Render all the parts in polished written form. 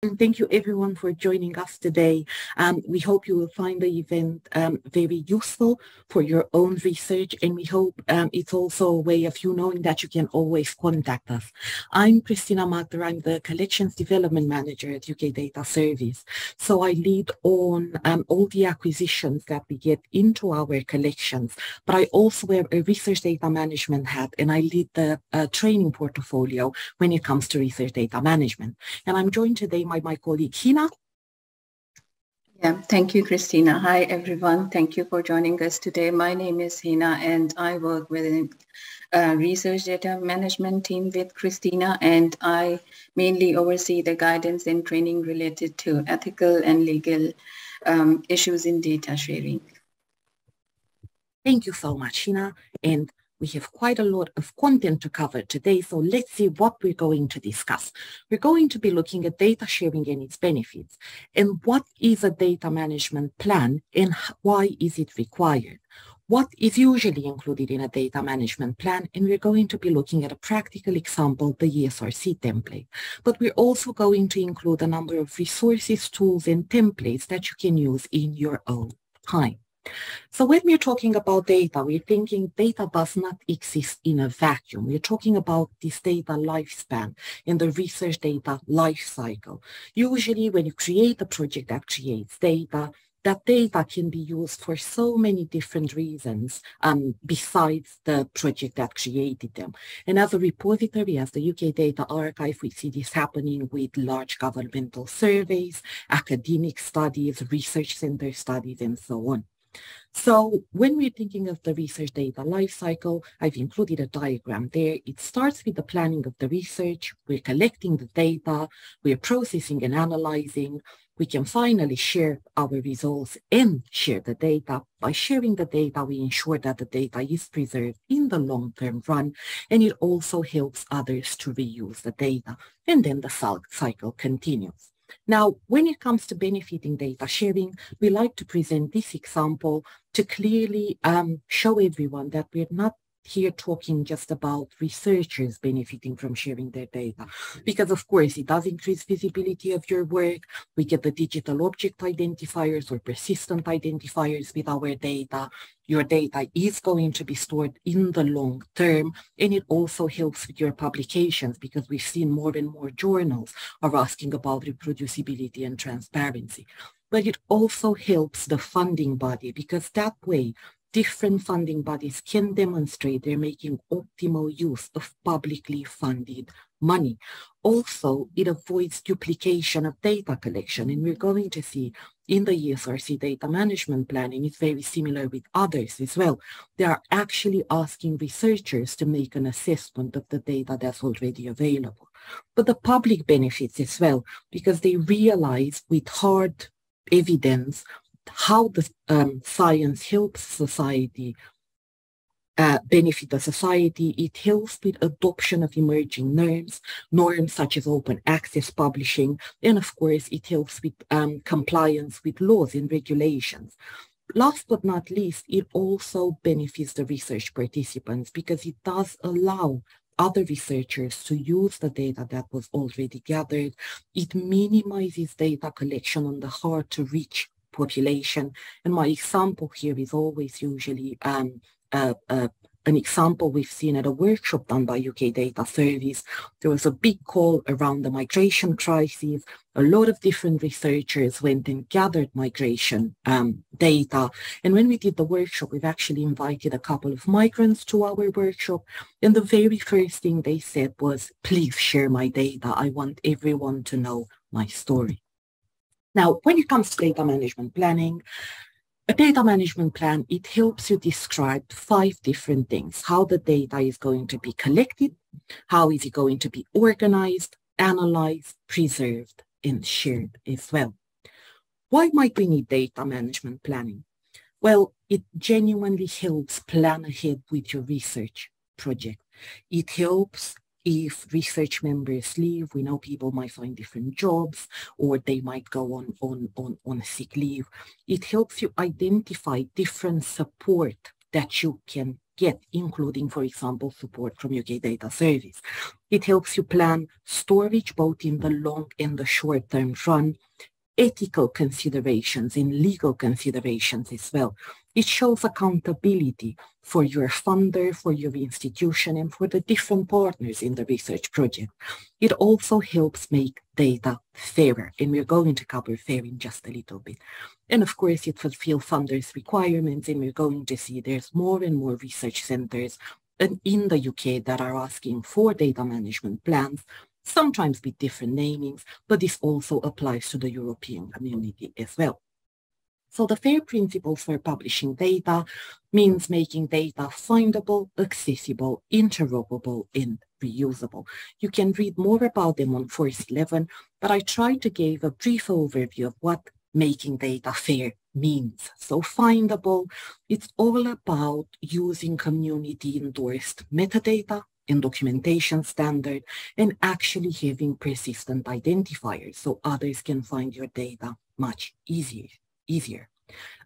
And thank you everyone for joining us today. We hope you will find the event very useful for your own research, and we hope it's also a way of you knowing that you can always contact us. I'm Cristina Magder. I'm the Collections Development Manager at UK Data Service. So I lead on all the acquisitions that we get into our collections, but I also wear a research data management hat, and I lead the training portfolio when it comes to research data management. And I'm joined today by my colleague Hina. Yeah, thank you, Cristina. Hi, everyone. Thank you for joining us today. My name is Hina, and I work within research data management team with Cristina, and I mainly oversee the guidance and training related to ethical and legal issues in data sharing. Thank you so much, Hina. And we have quite a lot of content to cover today, so let's see what we're going to discuss. We're going to be looking at data sharing and its benefits, and what is a data management plan and why is it required? What is usually included in a data management plan, and we're going to be looking at a practical example, the ESRC template. But we're also going to include a number of resources, tools, and templates that you can use in your own time. So when we're talking about data, we're thinking data does not exist in a vacuum. We're talking about this data lifespan and the research data life cycle. Usually when you create a project that creates data, that data can be used for so many different reasons besides the project that created them. And as a repository, as the UK Data Archive, we see this happening with large governmental surveys, academic studies, research center studies, and so on. So when we're thinking of the research data lifecycle, I've included a diagram there. It starts with the planning of the research. We're collecting the data, we're processing and analyzing. We can finally share our results and share the data. By sharing the data, we ensure that the data is preserved in the long-term run, and it also helps others to reuse the data. And then the cycle continues. Now, when it comes to benefiting data sharing, we like to present this example to clearly show everyone that we're not here talking just about researchers benefiting from sharing their data, because of course it does increase visibility of your work. We get the digital object identifiers or persistent identifiers with our data. Your data is going to be stored in the long term, and it also helps with your publications, because we've seen more and more journals are asking about reproducibility and transparency. But it also helps the funding body, because that way different funding bodies can demonstrate they're making optimal use of publicly funded money. Also, it avoids duplication of data collection, and we're going to see in the ESRC data management plan, and it's very similar with others as well, they are actually asking researchers to make an assessment of the data that's already available. But the public benefits as well, because they realize with hard evidence how the science helps society, benefit the society. It helps with adoption of emerging norms such as open access publishing, and of course it helps with compliance with laws and regulations. Last but not least, it also benefits the research participants, because it does allow other researchers to use the data that was already gathered. It minimizes data collection on the hard to reach population. And my example here is always usually an example we've seen at a workshop done by UK Data Service. There was a big call around the migration crisis. A lot of different researchers went and gathered migration data. And when we did the workshop, we've actually invited a couple of migrants to our workshop. And the very first thing they said was, please share my data. I want everyone to know my story. Now, when it comes to data management planning, a data management plan, it helps you describe 5 different things: how the data is going to be collected, how is it going to be organized, analyzed, preserved, and shared as well. Why might we need data management planning? Well, it genuinely helps plan ahead with your research project. It helps if research members leave. We know people might find different jobs, or they might go on sick leave. It helps you identify different support that you can get, including, for example, support from UK Data Service. It helps you plan storage both in the long and the short-term run, ethical considerations and legal considerations as well. It shows accountability for your funder, for your institution, and for the different partners in the research project. It also helps make data fairer, and we're going to cover fair in just a little bit. And of course, it fulfills funders' requirements, and we're going to see there's more and more research centers in the UK that are asking for data management plans, sometimes with different namings, but this also applies to the European community as well. So the FAIR principles for publishing data means making data findable, accessible, interoperable, and reusable. You can read more about them on FORCE11, but I tried to give a brief overview of what making data fair means. So findable, it's all about using community-endorsed metadata and documentation standard, and actually having persistent identifiers so others can find your data much easier.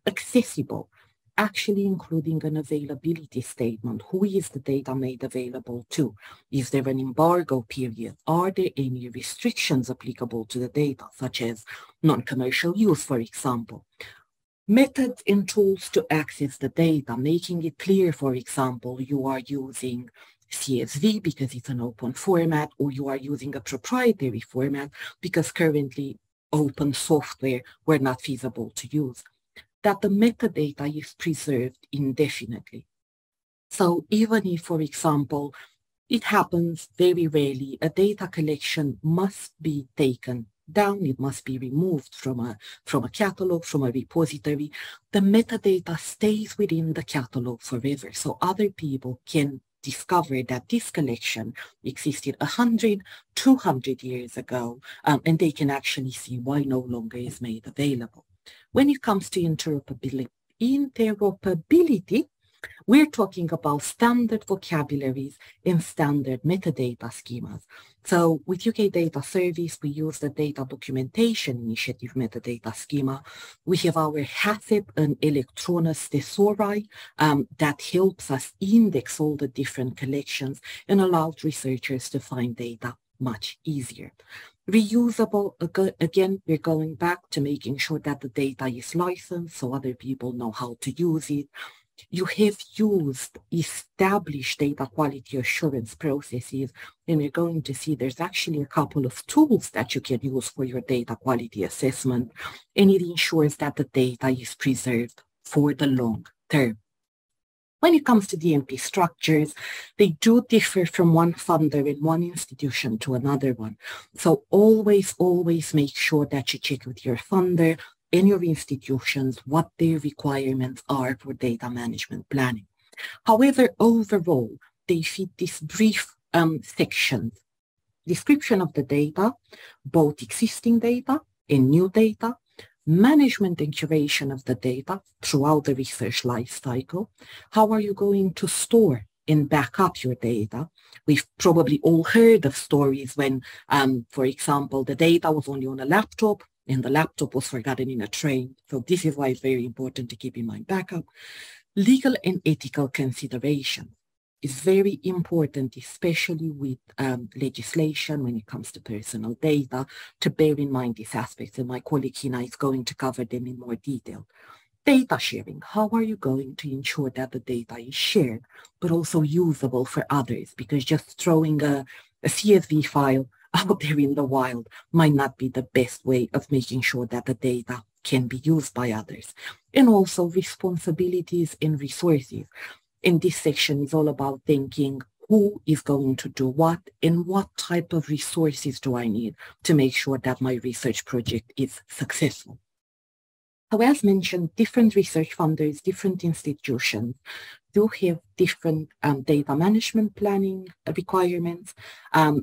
Accessible, actually including an availability statement. Who is the data made available to? Is there an embargo period? Are there any restrictions applicable to the data, such as non-commercial use, for example? Methods and tools to access the data, making it clear, for example, you are using CSV because it's an open format, or you are using a proprietary format because currently open software were not feasible to use. That the metadata is preserved indefinitely. So even if, for example, it happens very rarely, a data collection must be taken down, it must be removed from a catalog, from a repository, the metadata stays within the catalog forever, so other people can discovered that this collection existed 100, 200 years ago, and they can actually see why no longer is made available. When it comes to interoperability, we're talking about standard vocabularies and standard metadata schemas. So with UK Data Service, we use the Data Documentation Initiative metadata schema. We have our HASSET and Electronus thesauri that helps us index all the different collections and allows researchers to find data much easier. Reusable, again, we're going back to making sure that the data is licensed so other people know how to use it. You have used established data quality assurance processes, and we're going to see there's actually a couple of tools that you can use for your data quality assessment, and it ensures that the data is preserved for the long term. When it comes to DMP structures, they do differ from one funder and one institution to another one. So always, always make sure that you check with your funder and your institutions what their requirements are for data management planning. However, overall, they fit this brief section: description of the data, both existing data and new data, management and curation of the data throughout the research lifecycle, how are you going to store and back up your data. We've probably all heard of stories when, for example, the data was only on a laptop, and the laptop was forgotten in a train. So this is why it's very important to keep in mind backup. Legal and ethical consideration is very important, especially with legislation when it comes to personal data, to bear in mind these aspects. And my colleague Hina is going to cover them in more detail. Data sharing, how are you going to ensure that the data is shared, but also usable for others? Because just throwing a CSV file out there in the wild might not be the best way of making sure that the data can be used by others. And also responsibilities and resources. And this section is all about thinking who is going to do what and what type of resources do I need to make sure that my research project is successful. So as mentioned, different research funders, different institutions do have different data management planning requirements.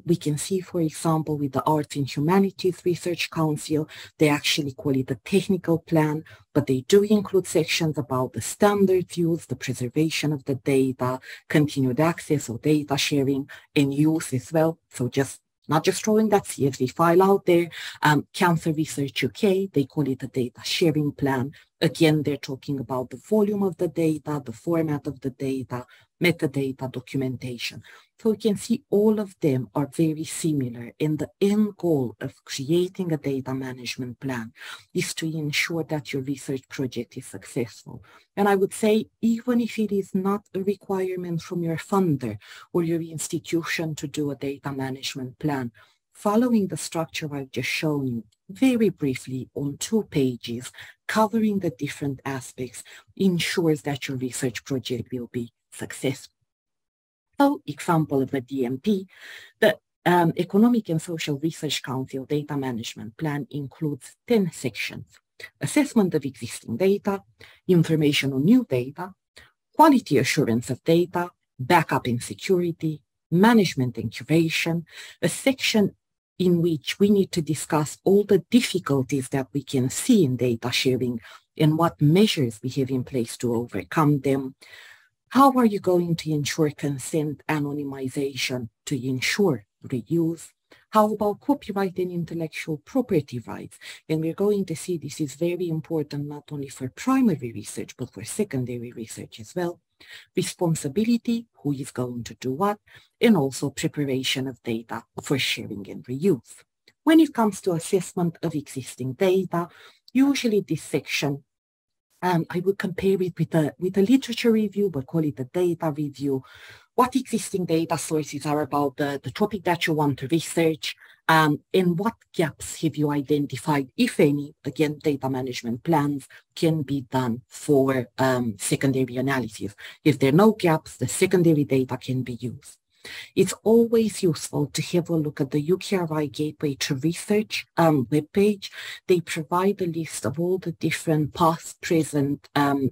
We can see, for example, with the Arts and Humanities Research Council, they actually call it a technical plan, but they do include sections about the standards used, the preservation of the data, continued access or data sharing and use as well. So just not just throwing that CSV file out there. Cancer Research UK, they call it a data sharing plan, Again, they're talking about the volume of the data, the format of the data, metadata, documentation. So you can see all of them are very similar, and the end goal of creating a data management plan is to ensure that your research project is successful. And I would say, even if it is not a requirement from your funder or your institution to do a data management plan, following the structure I've just shown you very briefly on 2 pages, covering the different aspects, ensures that your research project will be successful. So, example of a DMP, the Economic and Social Research Council Data Management Plan includes 10 sections. Assessment of existing data, information on new data, quality assurance of data, backup and security, management and curation, a section in which we need to discuss all the difficulties that we can see in data sharing and what measures we have in place to overcome them. How are you going to ensure consent anonymization to ensure reuse? How about copyright and intellectual property rights? And we're going to see this is very important not only for primary research, but for secondary research as well. Responsibility, who is going to do what, and also preparation of data for sharing and reuse. When it comes to assessment of existing data, usually this section, I would compare it with a literature review, but call it a data review. What existing data sources are about the topic that you want to research, and what gaps have you identified, if any. Again, data management plans can be done for secondary analysis. If there are no gaps, the secondary data can be used. It's always useful to have a look at the UKRI Gateway to Research webpage. They provide a list of all the different past, present, and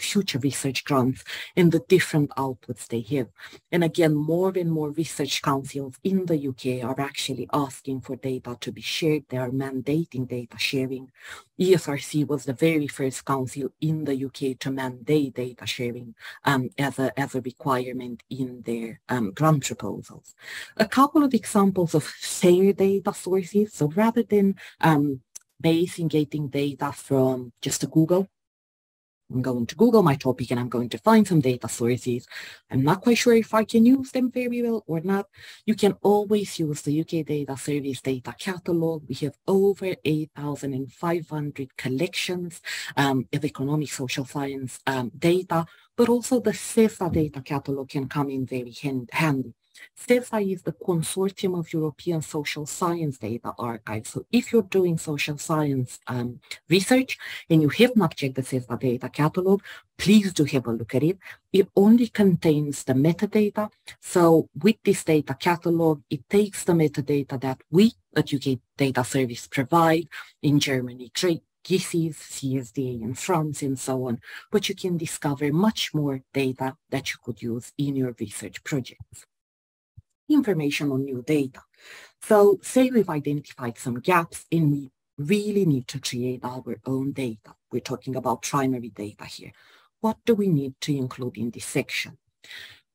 future research grants and the different outputs they have. And again, more and more research councils in the UK are actually asking for data to be shared. They are mandating data sharing. ESRC was the very first council in the UK to mandate data sharing as a requirement in their grant proposals. A couple of examples of shared data sources. So rather than basing getting data from just Google, I'm going to Google my topic and I'm going to find some data sources. I'm not quite sure if I can use them very well or not. You can always use the UK Data Service data catalog. We have over 8,500 collections of economic social science data, but also the CESDA data catalog can come in very handy. CESDA is the Consortium of European Social Science Data Archive. So if you're doing social science research and you have not checked the CESDA data catalog, please do have a look at it. It only contains the metadata. So with this data catalog, it takes the metadata that we at UK Data Service provide in Germany, GESIS, CESDA in France, and so on. But you can discover much more data that you could use in your research projects. Information on new data. So say we've identified some gaps and we really need to create our own data. We're talking about primary data here. What do we need to include in this section?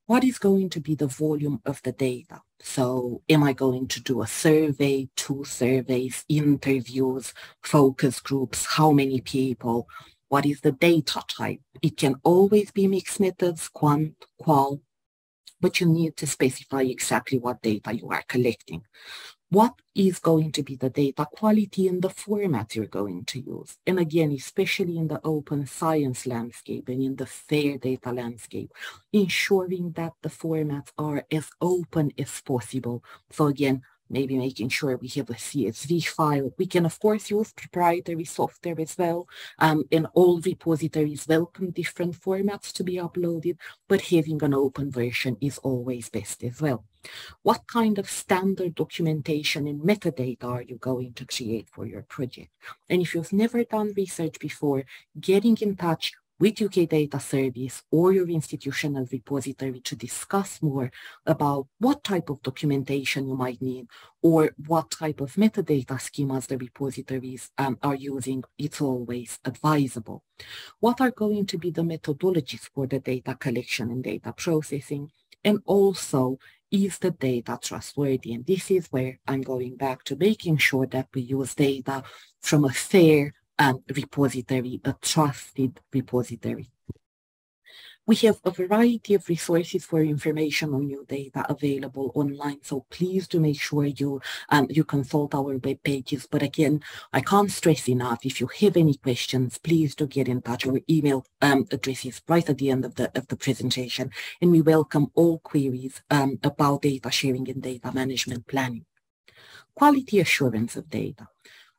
What is going to be the volume of the data? So am I going to do a survey, 2 surveys, interviews, focus groups, how many people? What is the data type? It can always be mixed methods, quant, qual, but you need to specify exactly what data you are collecting. What is going to be the data quality and the format you're going to use? And again, especially in the open science landscape and in the fair data landscape, ensuring that the formats are as open as possible. So again, maybe making sure we have a CSV file. We can, of course, use proprietary software as well, and all repositories welcome different formats to be uploaded, but having an open version is always best as well. What kind of standard documentation and metadata are you going to create for your project? And if you've never done research before, getting in touch with UK Data Service or your institutional repository to discuss more about what type of documentation you might need or what type of metadata schemas the repositories are using, it's always advisable. What are going to be the methodologies for the data collection and data processing? And also, is the data trustworthy? And this is where I'm going back to making sure that we use data from a fair repository, a trusted repository. We have a variety of resources for information on your data available online, so please do make sure you consult our web pages. But again, I can't stress enough, if you have any questions, please do get in touch. Our email address is right at the end of the presentation, and we welcome all queries about data sharing and data management planning. Quality assurance of data.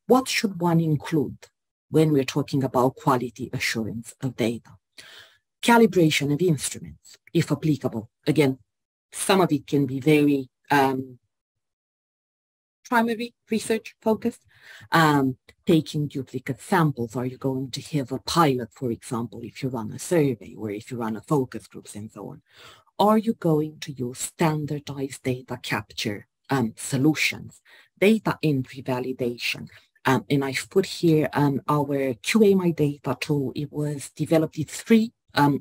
What should one include when we're talking about quality assurance of data? Calibration of instruments, if applicable. Again, some of it can be very primary research focused. Taking duplicate samples, are you going to have a pilot, for example, if you run a survey or if you run a focus groups and so on? Are you going to use standardized data capture solutions, data entry validation? And I've put here our QA My Data tool. It was developed, it's free,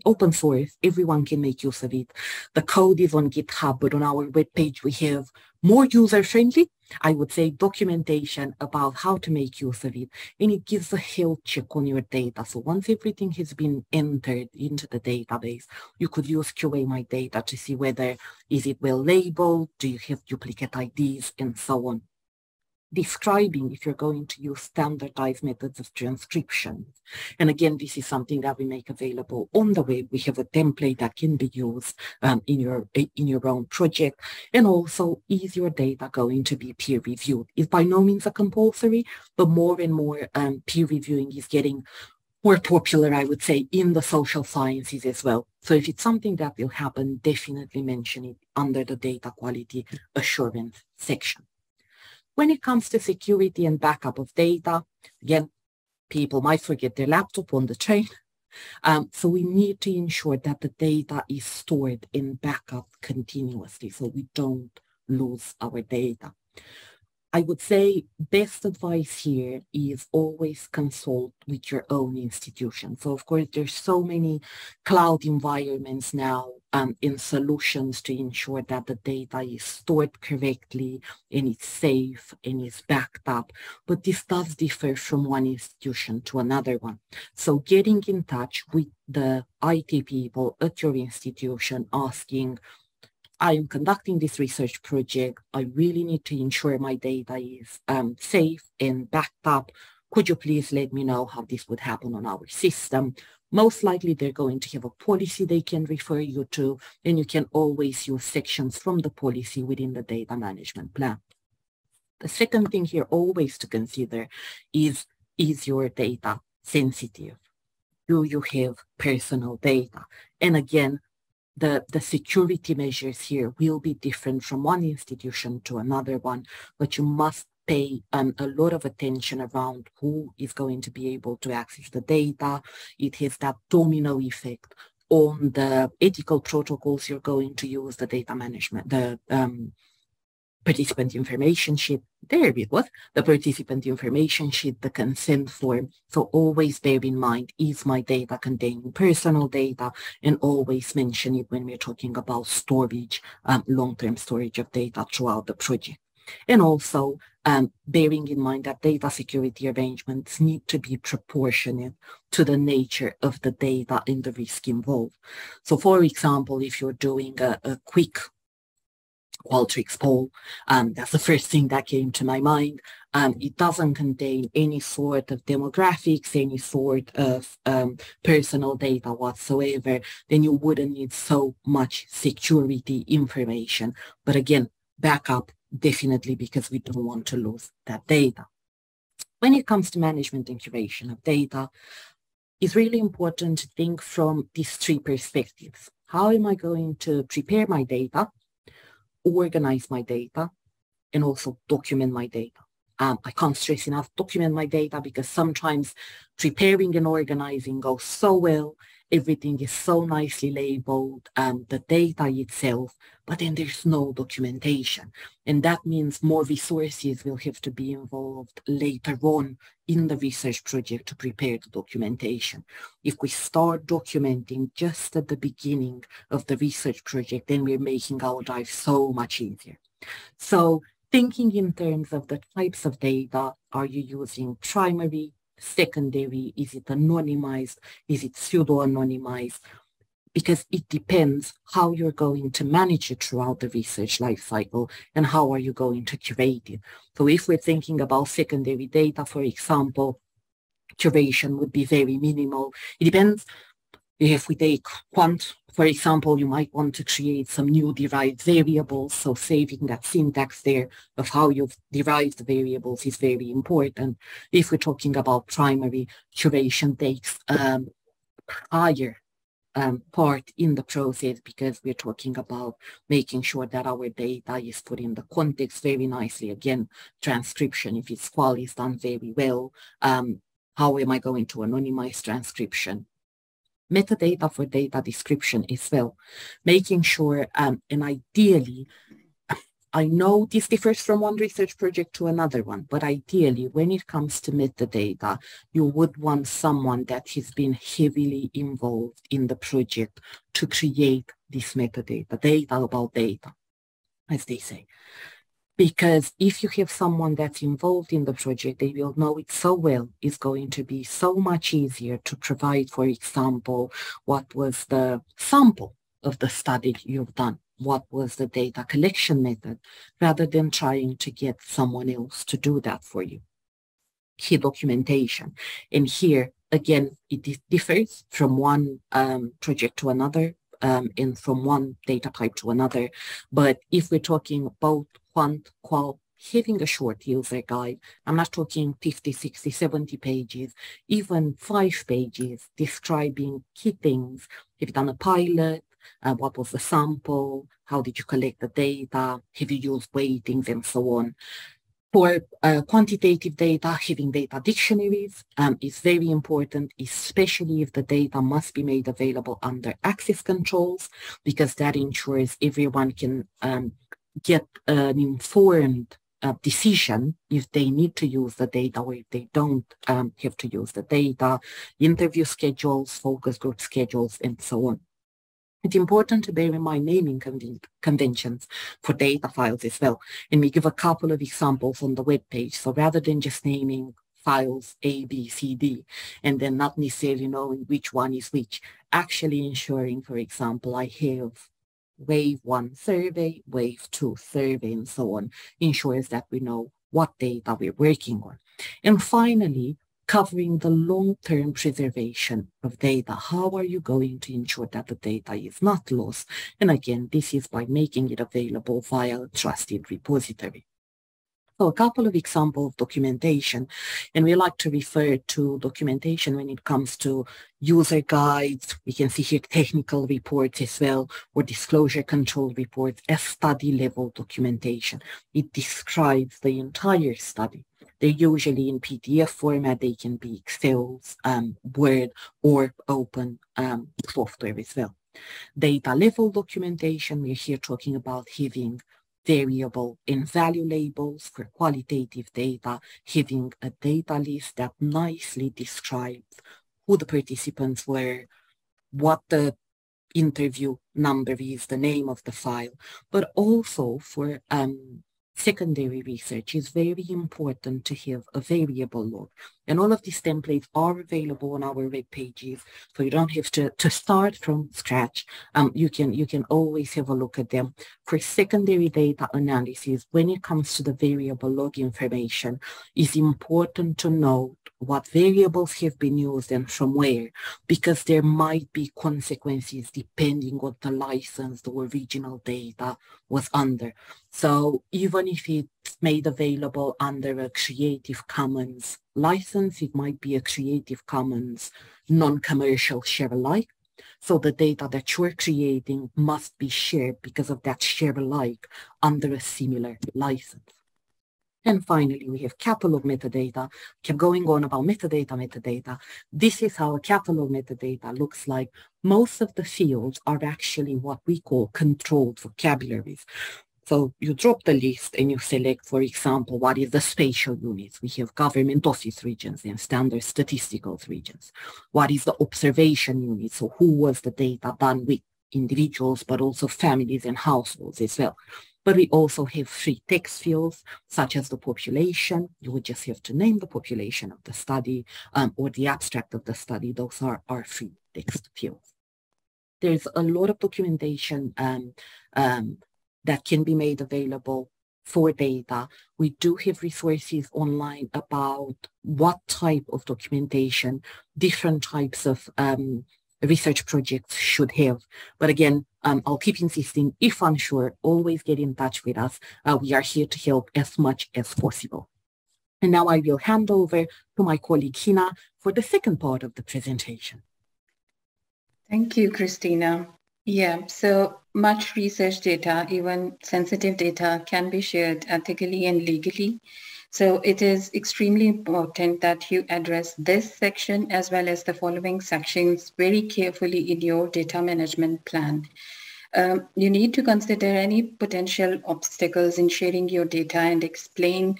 open source, everyone can make use of it. The code is on GitHub, but on our webpage we have more user-friendly, I would say, documentation about how to make use of it. And it gives a health check on your data. So once everything has been entered into the database, you could use QA My Data to see whether is it well labeled, do you have duplicate IDs, and so on. Describing if you're going to use standardized methods of transcription. And again, this is something that we make available on the web. We have a template that can be used in your own project. And also, is your data going to be peer reviewed? It's by no means a compulsory, but more and more peer reviewing is getting more popular, I would say, in the social sciences as well. So if it's something that will happen, definitely mention it under the data quality assurance section. When it comes to security and backup of data, again, people might forget their laptop on the train. So we need to ensure that the data is stored and backed continuously so we don't lose our data. I would say best advice here is always consult with your own institution. So of course, there's so many cloud environments now and solutions to ensure that the data is stored correctly and it's safe and it's backed up. But this does differ from one institution to another one. So getting in touch with the IT people at your institution asking, I am conducting this research project. I really need to ensure my data is safe and backed up. Could you please let me know how this would happen on our system? Most likely they're going to have a policy they can refer you to, and you can always use sections from the policy within the data management plan. The second thing here always to consider is your data sensitive? Do you have personal data? And again, the security measures here will be different from one institution to another one, but you must pay a lot of attention around who is going to be able to access the data. It has that domino effect on the ethical protocols you're going to use, the data management, the participant information sheet, the participant information sheet, the consent form. So always bear in mind, is my data containing personal data? And always mention it when we're talking about storage, long-term storage of data throughout the project. And also bearing in mind that data security arrangements need to be proportionate to the nature of the data and the risk involved. So for example, if you're doing a quick Qualtrics poll, that's the first thing that came to my mind. It doesn't contain any sort of demographics, any sort of personal data whatsoever, then you wouldn't need so much security information. But again, backup definitely, because we don't want to lose that data. When it comes to management and curation of data, it's really important to think from these three perspectives. How am I going to prepare my data, organize my data, and also document my data? I can't stress enough, document my data, because sometimes preparing and organizing goes so well, everything is so nicely labeled, the data itself, but then there's no documentation. And that means more resources will have to be involved later on in the research project to prepare the documentation. If we start documenting just at the beginning of the research project, then we're making our life so much easier. So thinking in terms of the types of data, are you using primary, secondary? Is it anonymized? Is it pseudo-anonymized? Because it depends how you're going to manage it throughout the research lifecycle and how are you going to curate it. So if we're thinking about secondary data, for example, curation would be very minimal. It depends. If we take quant, for example, you might want to create some new derived variables. So saving that syntax there of how you've derived the variables is very important. If we're talking about primary, curation takes higher part in the process, because we're talking about making sure that our data is put in the context very nicely. Again, transcription, if it's qual, is done very well. How am I going to anonymize transcription? Metadata for data description as well, making sure, and ideally, I know this differs from one research project to another one, but ideally, when it comes to metadata, you would want someone that has been heavily involved in the project to create this metadata, data about data, as they say. Because if you have someone that's involved in the project, they will know it so well, it's going to be so much easier to provide, for example, what was the sample of the study you've done, what was the data collection method, rather than trying to get someone else to do that for you. Key documentation. And here, again, it differs from one project to another, and from one data type to another. But if we're talking about quant, qual, having a short user guide, I'm not talking 50, 60, 70 pages, even 5 pages describing key things. Have you done a pilot? What was the sample? How did you collect the data? Have you used weightings and so on? For quantitative data, having data dictionaries is very important, especially if the data must be made available under access controls, because that ensures everyone can get an informed decision if they need to use the data or if they don't have to use the data, interview schedules, focus group schedules, and so on. It's important to bear in mind naming conventions for data files as well. And we give a couple of examples on the web page. So rather than just naming files A, B, C, D, and then not necessarily knowing which one is which, actually ensuring, for example, I have wave 1 survey, wave 2 survey, and so on, ensures that we know what data we're working on. And finally, covering the long-term preservation of data. How are you going to ensure that the data is not lost? And again, this is by making it available via a trusted repository. So a couple of examples of documentation, and we like to refer to documentation when it comes to user guides. We can see here technical reports as well, or disclosure control reports as study-level documentation. It describes the entire study. They're usually in PDF format. They can be Excel, Word, or open software as well. Data level documentation, we're here talking about having variable and value labels for qualitative data, having a data list that nicely describes who the participants were, what the interview number is, the name of the file, but also for secondary research, is very important to have a variable log. And all of these templates are available on our web pages, so you don't have to start from scratch. You can always have a look at them. For secondary data analysis, when it comes to the variable log information, it's important to note what variables have been used and from where, because there might be consequences depending on the license the original data was under. So even if it's made available under a Creative Commons license, it might be a Creative Commons non-commercial share alike. So the data that you're creating must be shared because of that share alike under a similar license. And finally, we have catalog metadata. Keep going on about metadata. This is how a catalog metadata looks like. Most of the fields are actually what we call controlled vocabularies. So you drop the list and you select, for example, what is the spatial units? We have government office regions and standard statistical regions. What is the observation unit? So who was the data done with? Individuals, but also families and households as well. But we also have three text fields, such as the population. You would just have to name the population of the study or the abstract of the study. Those are three text fields. There's a lot of documentation that can be made available for data. We do have resources online about what type of documentation different types of research projects should have. But again, I'll keep insisting, if unsure, always get in touch with us. We are here to help as much as possible. And now I will hand over to my colleague Hina for the second part of the presentation. Thank you, Cristina. Yeah, so much research data, even sensitive data, can be shared ethically and legally. So it is extremely important that you address this section as well as the following sections very carefully in your data management plan. You need to consider any potential obstacles in sharing your data and explain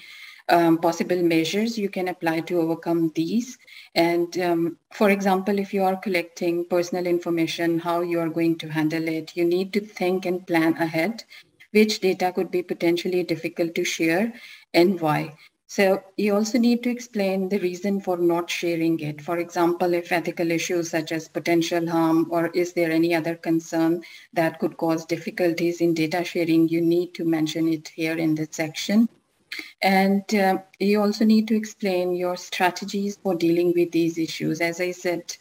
possible measures you can apply to overcome these. And for example, if you are collecting personal information, how you are going to handle it, you need to think and plan ahead, which data could be potentially difficult to share and why. So you also need to explain the reason for not sharing it. For example, if ethical issues such as potential harm or is there any other concern that could cause difficulties in data sharing, you need to mention it here in this section. And you also need to explain your strategies for dealing with these issues. As I said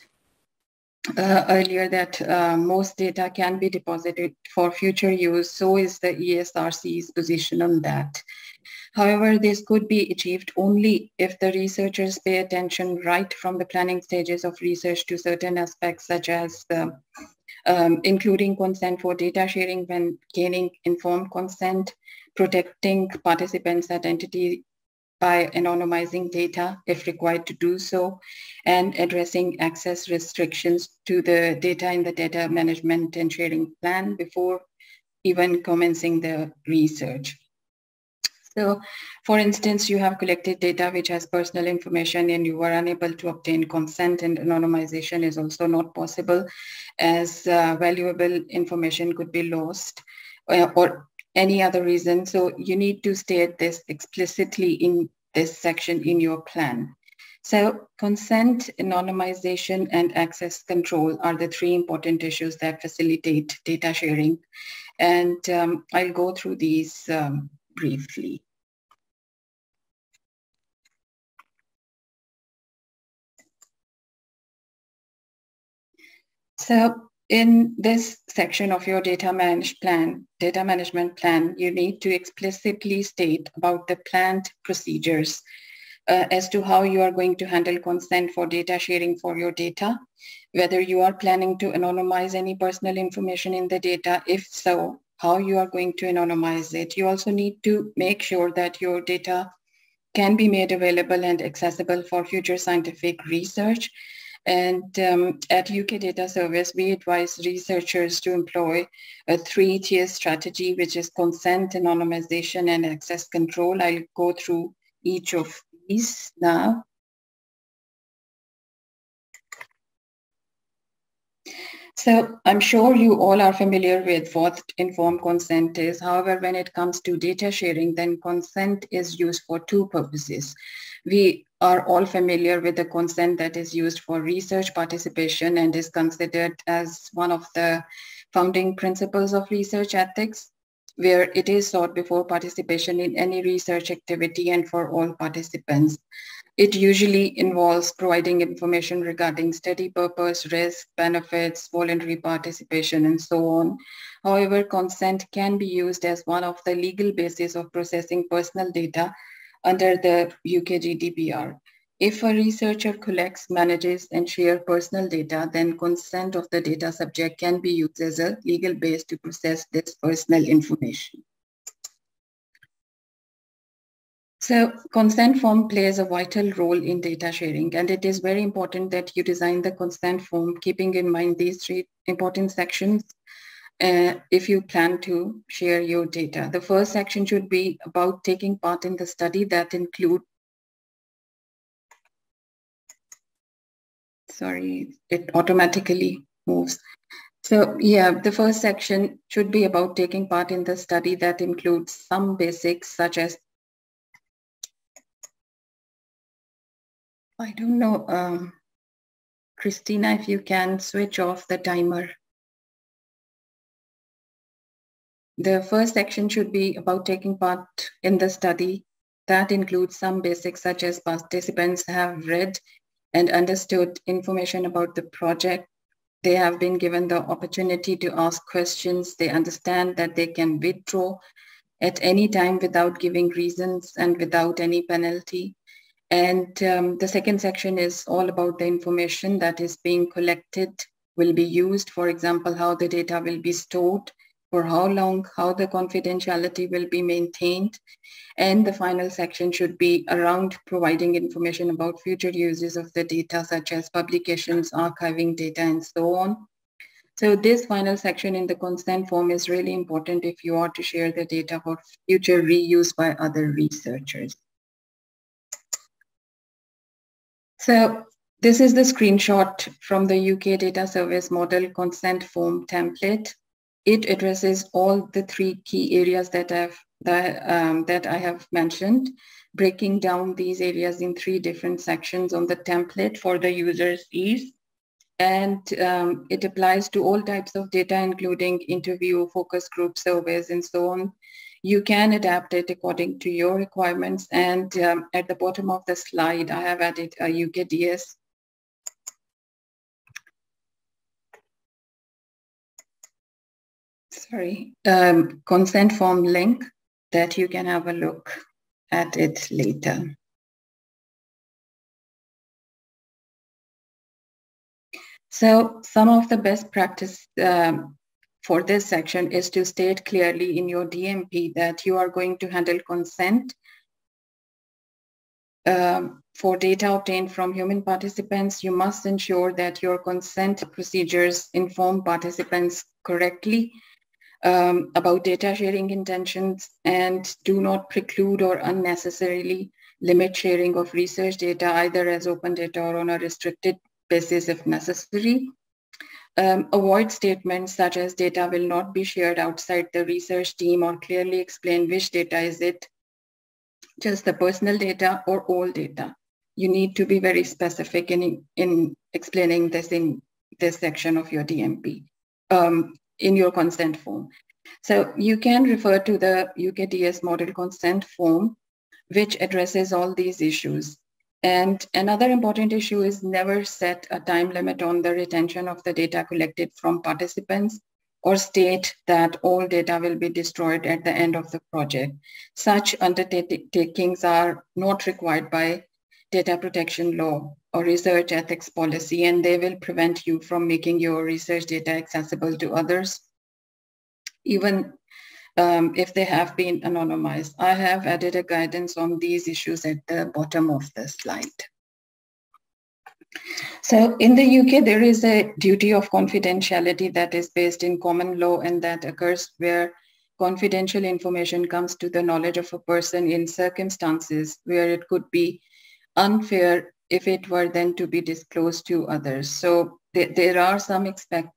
earlier, that most data can be deposited for future use, so is the ESRC's position on that. However, this could be achieved only if the researchers pay attention right from the planning stages of research to certain aspects such as the including consent for data sharing when gaining informed consent, protecting participants' identity by anonymizing data if required to do so, and addressing access restrictions to the data in the data management and sharing plan before even commencing the research. So, for instance, you have collected data which has personal information and you were unable to obtain consent, and anonymization is also not possible as valuable information could be lost or any other reason. So you need to state this explicitly in this section in your plan. So consent, anonymization, and access control are the three important issues that facilitate data sharing. And I'll go through these briefly. So in this section of your data management plan, you need to explicitly state about the planned procedures as to how you are going to handle consent for data sharing for your data, whether you are planning to anonymize any personal information in the data, if so, how you are going to anonymize it. You also need to make sure that your data can be made available and accessible for future scientific research. And at UK Data Service, we advise researchers to employ a three-tier strategy, which is consent, anonymization, and access control. I'll go through each of these now. So I'm sure you all are familiar with what informed consent is. However, when it comes to data sharing, then consent is used for two purposes. We are all familiar with the consent that is used for research participation and is considered as one of the founding principles of research ethics, where it is sought before participation in any research activity and for all participants. It usually involves providing information regarding study purpose, risk, benefits, voluntary participation, and so on. However, consent can be used as one of the legal bases of processing personal data under the UK GDPR. If a researcher collects, manages, and shares personal data, then consent of the data subject can be used as a legal base to process this personal information. So consent form plays a vital role in data sharing, and it is very important that you design the consent form, keeping in mind these three important sections if you plan to share your data. The first section should be about taking part in the study that includes, sorry, it automatically moves. So yeah, the first section should be about taking part in the study that includes some basics such as, I don't know, Cristina, if you can switch off the timer. The first section should be about taking part in the study that includes some basics such as participants have read and understood information about the project. They have been given the opportunity to ask questions. They understand that they can withdraw at any time without giving reasons and without any penalty. And the second section is all about the information that is being collected, will be used, for example, how the data will be stored, for how long, how the confidentiality will be maintained. And the final section should be around providing information about future uses of the data, such as publications, archiving data, and so on. So this final section in the consent form is really important if you are to share the data for future reuse by other researchers. So this is the screenshot from the UK Data Service Model Consent Form template. It addresses all the three key areas that I have mentioned, breaking down these areas in three different sections on the template for the user's ease. And it applies to all types of data, including interview, focus group, surveys, and so on. You can adapt it according to your requirements. And at the bottom of the slide, I have added a UKDS. Sorry, consent form link that you can have a look at it later. So some of the best practice for this section is to state clearly in your DMP that you are going to handle consent for data obtained from human participants. You must ensure that your consent procedures inform participants correctly about data sharing intentions and do not preclude or unnecessarily limit sharing of research data, either as open data or on a restricted basis if necessary. Avoid statements such as data will not be shared outside the research team, or clearly explain which data is it, just the personal data or all data. You need to be very specific in explaining this in this section of your DMP. In your consent form. So you can refer to the UKDS model consent form, which addresses all these issues. And another important issue is never set a time limit on the retention of the data collected from participants, or state that all data will be destroyed at the end of the project. Such undertakings are not required by data protection law or research ethics policy, and they will prevent you from making your research data accessible to others, even if they have been anonymized. I have added a guidance on these issues at the bottom of the slide. So in the UK, there is a duty of confidentiality that is based in common law, and that occurs where confidential information comes to the knowledge of a person in circumstances where it could be unfair if it were then to be disclosed to others. So there are some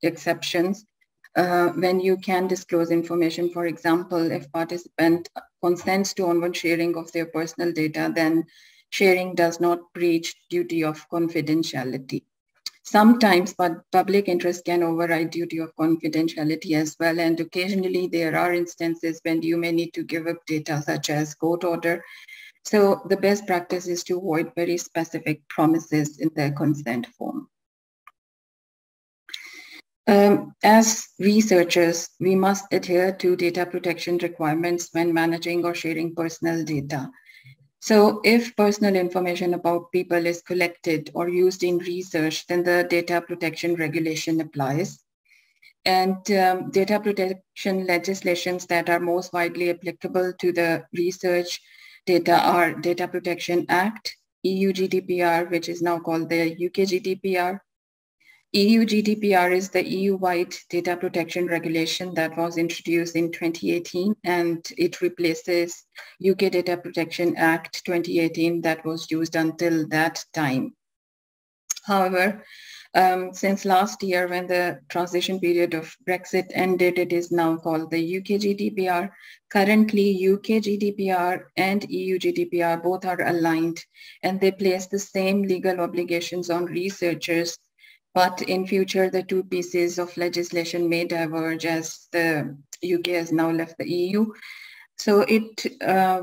exceptions when you can disclose information. For example, if participant consents to onward sharing of their personal data, then sharing does not breach duty of confidentiality. Sometimes, but public interest can override duty of confidentiality as well. And occasionally there are instances when you may need to give up data, such as court order. So the best practice is to avoid very specific promises in the consent form. As researchers, we must adhere to data protection requirements when managing or sharing personal data. So if personal information about people is collected or used in research, then the data protection regulation applies. And data protection legislations that are most widely applicable to the research data are Data Protection Act, EU GDPR, which is now called the UK GDPR. EU GDPR is the EU-wide data protection regulation that was introduced in 2018, and it replaces UK Data Protection Act 2018 that was used until that time. However, since last year, when the transition period of Brexit ended, it is now called the UK GDPR. Currently, UK GDPR and EU GDPR both are aligned, and they place the same legal obligations on researchers. But in future, the two pieces of legislation may diverge as the UK has now left the EU. So it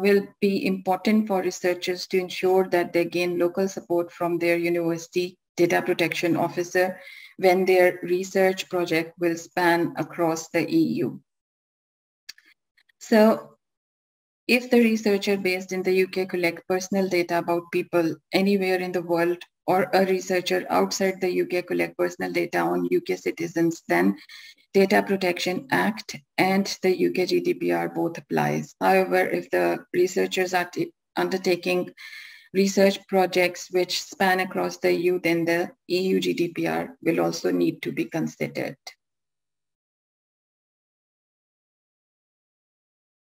will be important for researchers to ensure that they gain local support from their university data protection officer when their research project will span across the EU. So if the researcher based in the UK collects personal data about people anywhere in the world, or a researcher outside the UK collects personal data on UK citizens, then Data Protection Act and the UK GDPR both applies. However, if the researchers are undertaking research projects which span across the EU, then the EU GDPR will also need to be considered.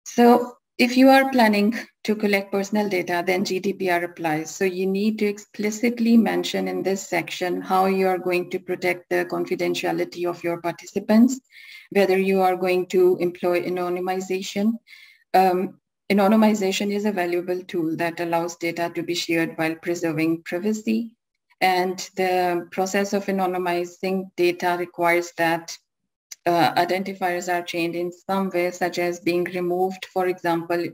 So if you are planning to collect personal data, then GDPR applies. So you need to explicitly mention in this section how you are going to protect the confidentiality of your participants, whether you are going to employ anonymization. Anonymization is a valuable tool that allows data to be shared while preserving privacy. And the process of anonymizing data requires that identifiers are changed in some way, such as being removed. For example,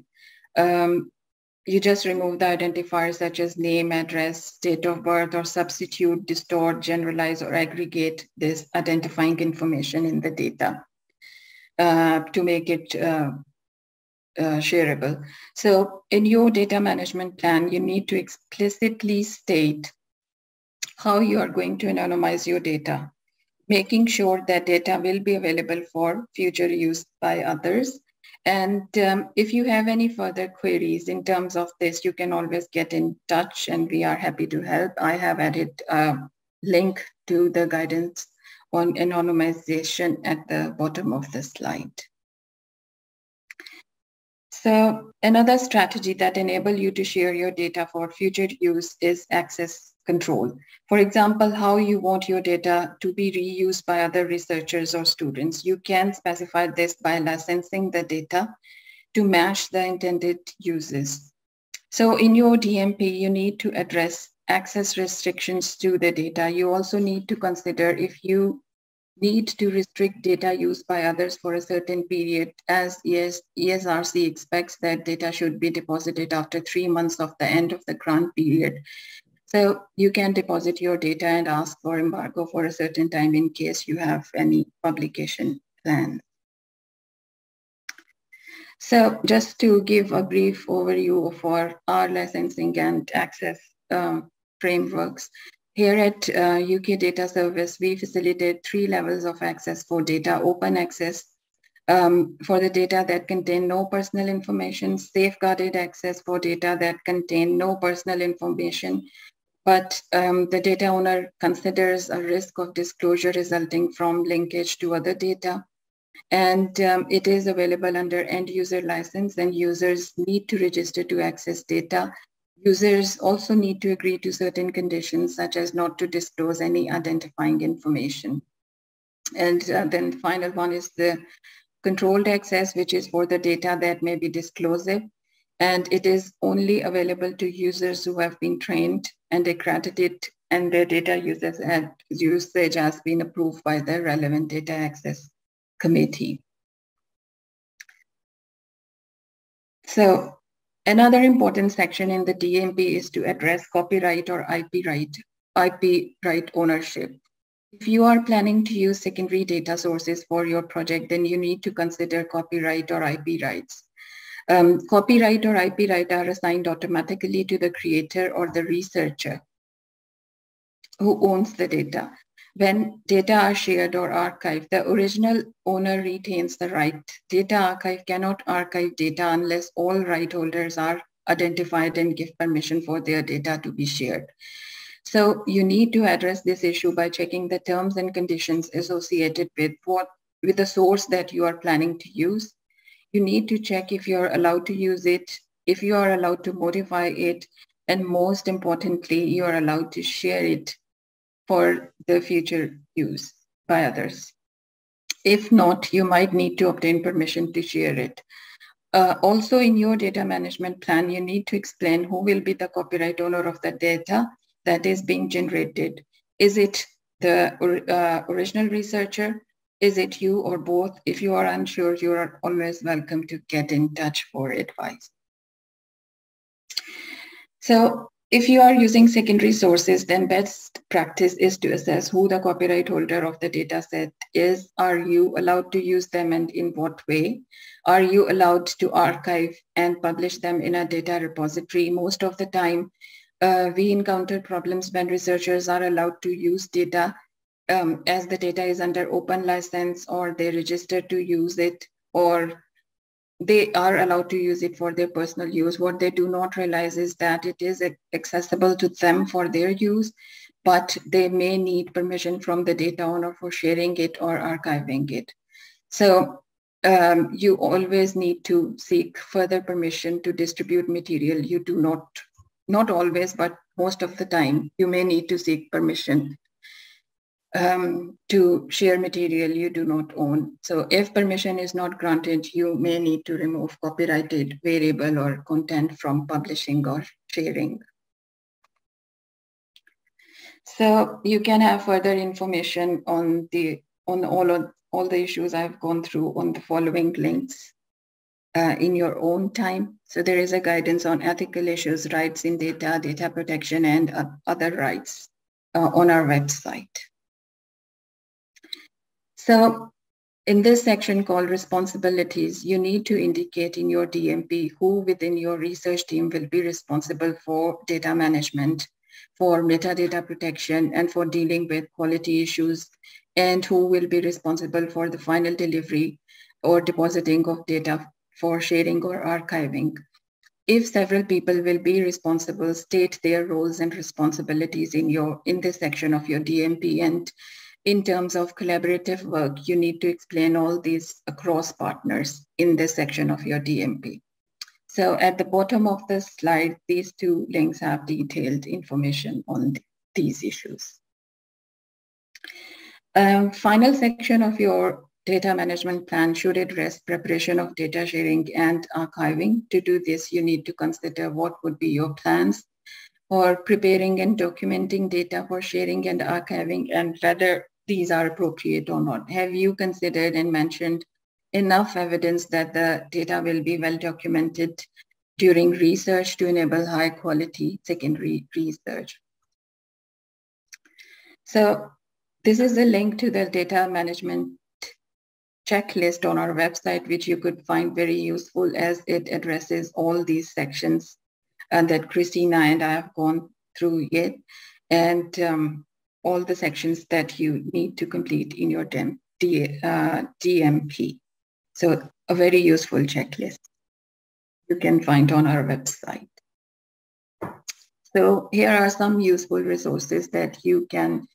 you just remove the identifiers such as name, address, date of birth, or substitute, distort, generalize, or aggregate this identifying information in the data to make it shareable. So in your data management plan, you need to explicitly state how you are going to anonymize your data, making sure that data will be available for future use by others. And if you have any further queries in terms of this, you can always get in touch and we are happy to help. I have added a link to the guidance on anonymization at the bottom of the slide. So another strategy that enables you to share your data for future use is access control. For example, how you want your data to be reused by other researchers or students. You can specify this by licensing the data to match the intended uses. So in your DMP, you need to address access restrictions to the data. You also need to consider if you need to restrict data used by others for a certain period, as ESRC expects that data should be deposited after 3 months of the end of the grant period. So you can deposit your data and ask for embargo for a certain time in case you have any publication plan. So just to give a brief overview of our licensing and access frameworks, here at UK Data Service, we facilitate 3 levels of access for data: open access for the data that contain no personal information, safeguarded access for data that contain no personal information, but the data owner considers a risk of disclosure resulting from linkage to other data. And it is available under end user license, and users need to register to access data. Users also need to agree to certain conditions, such as not to disclose any identifying information. And then the final one is the controlled access, which is for the data that may be disclosive. And it is only available to users who have been trained and accredited, and their data usage has been approved by the relevant data access committee. So another important section in the DMP is to address copyright or IP right ownership. If you are planning to use secondary data sources for your project, then you need to consider copyright or IP rights. Copyright or IP rights are assigned automatically to the creator or the researcher who owns the data. When data are shared or archived, the original owner retains the right. Data Archive cannot archive data unless all right holders are identified and give permission for their data to be shared. So you need to address this issue by checking the terms and conditions associated with the source that you are planning to use. You need to check if you're allowed to use it, if you are allowed to modify it, and most importantly, you are allowed to share it for the future use by others. If not, you might need to obtain permission to share it. Also, in your data management plan, you need to explain who will be the copyright owner of the data that is being generated. Is it the original researcher? Is it you, or both? If you are unsure, you are always welcome to get in touch for advice. So if you are using secondary sources, then best practice is to assess who the copyright holder of the dataset is. Are you allowed to use them, and in what way? Are you allowed to archive and publish them in a data repository? Most of the time, we encounter problems when researchers are allowed to use data as the data is under open license, or they register to use it, or they are allowed to use it for their personal use. What they do not realize is that it is accessible to them for their use, but they may need permission from the data owner for sharing it or archiving it. So you always need to seek further permission to distribute material. You do not always, but most of the time, you may need to seek permission to share material you do not own. So if permission is not granted, you may need to remove copyrighted variable or content from publishing or sharing. So you can have further information on all the issues I've gone through on the following links in your own time. So there is a guidance on ethical issues, rights in data, data protection, and other rights on our website. So in this section called responsibilities, you need to indicate in your DMP who within your research team will be responsible for data management, for metadata protection, and for dealing with quality issues, and who will be responsible for the final delivery or depositing of data for sharing or archiving. If several people will be responsible, state their roles and responsibilities in this section of your DMP. And in terms of collaborative work, you need to explain all these across partners in this section of your DMP. So at the bottom of the slide, these two links have detailed information on these issues. Final section of your data management plan should address preparation of data sharing and archiving. To do this, you need to consider what would be your plans for preparing and documenting data for sharing and archiving, and whether these are appropriate or not. Have you considered and mentioned enough evidence that the data will be well documented during research to enable high quality secondary research? So this is a link to the data management checklist on our website, which you could find very useful as it addresses all these sections that Cristina and I have gone through yet, and all the sections that you need to complete in your DMP. So a very useful checklist you can find on our website. So here are some useful resources that you can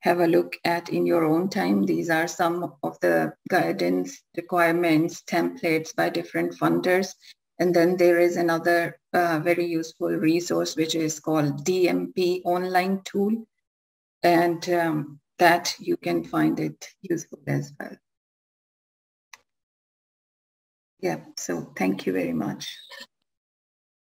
have a look at in your own time. These are some of the guidance, requirements, templates by different funders. And then there is another very useful resource, which is called DMP Online Tool. And that you can find it useful as well. Yeah, so thank you very much.